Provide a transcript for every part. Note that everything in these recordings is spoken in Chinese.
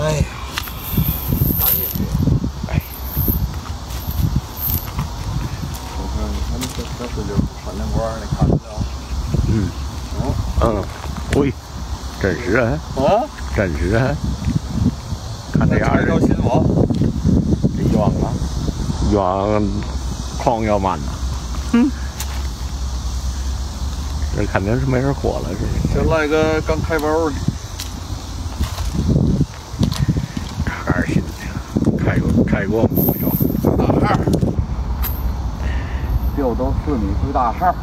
哎呀，啥也没有。哎，我看他们这水流闪电光，你看见了？嗯。哦。嗯，会，真实啊。啊？真实啊。看这样儿。这远啊。远，矿要慢呐。嗯。 这肯定是没人火了，是就赖个刚开包呢，叉二新的，开过不少，大号，就都是你最大号。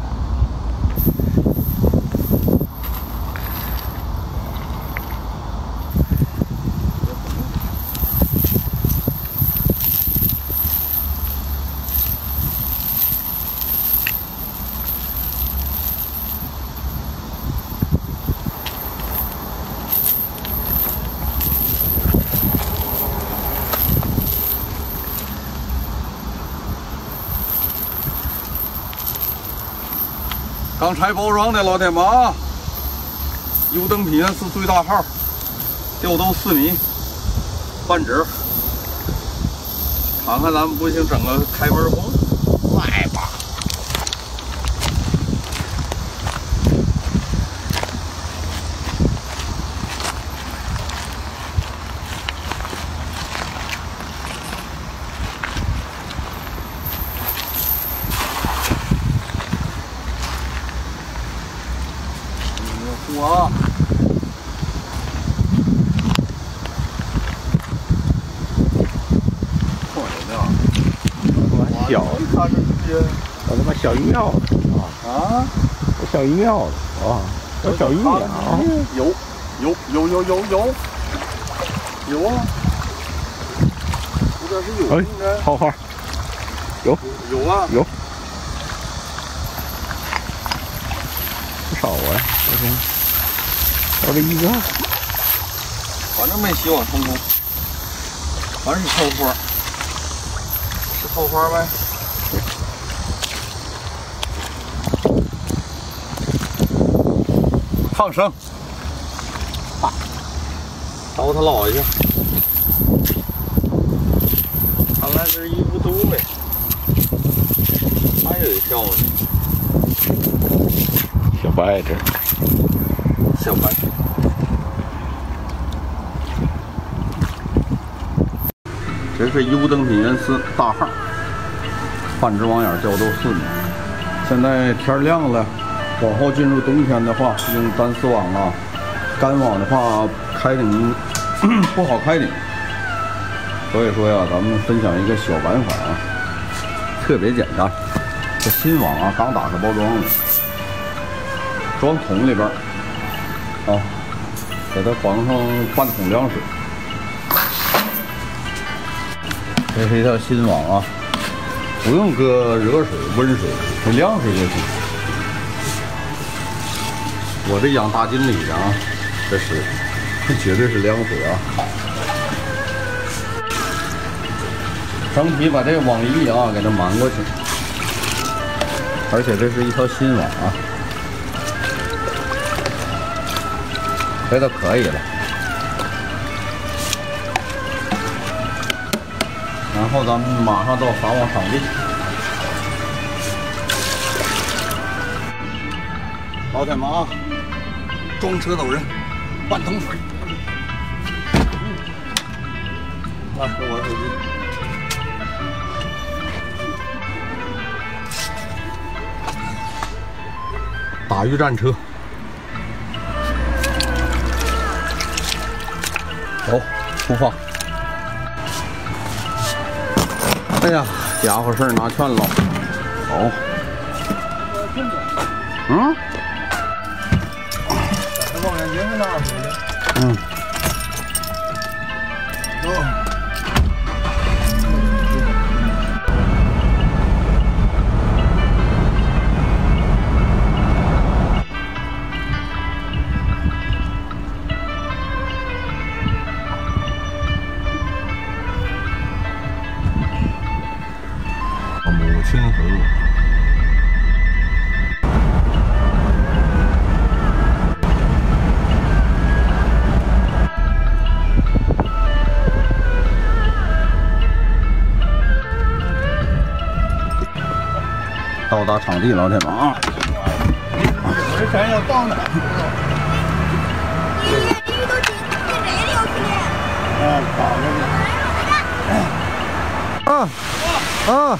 刚拆包装的老铁们啊，油灯品是最大号，吊兜4米，半直。看看咱们不行，整个开门红，来吧。我我小，我他妈小鱼苗子啊！我小鱼苗子啊！我小鱼苗子有啊！这是有应该好好有啊有不少啊！我天。 我这一个，反正没洗网冲冲，反正是透花，是透花呗。放生，啊，刀他老去，看来这衣服都呗，还有一票呢，小白这，小白。 这是优登品原丝大号，半只网眼吊兜4米。现在天亮了，往后进入冬天的话，用单丝网啊，干网的话开顶不好开顶。所以说呀，咱们分享一个小玩法啊，特别简单。这新网啊，刚打开包装的，装桶里边啊，给它放上半桶凉水。 这是一条新网啊，不用搁热水、温水，凉水就行。我这养大金鲤啊，这水绝对是凉水啊。整体把这个网翼啊给它瞒过去，而且这是一条新网啊，这都可以了。 然后咱们马上到撒网场地。老铁们啊，装车走人，半桶水。那是我手机。打渔战车。走，出发。 哎呀，家伙事儿拿劝了，好。嗯。这望远镜是哪儿买的？嗯。走。清河。达场地了，这帮啊！没钱要当的。啊！啊！啊！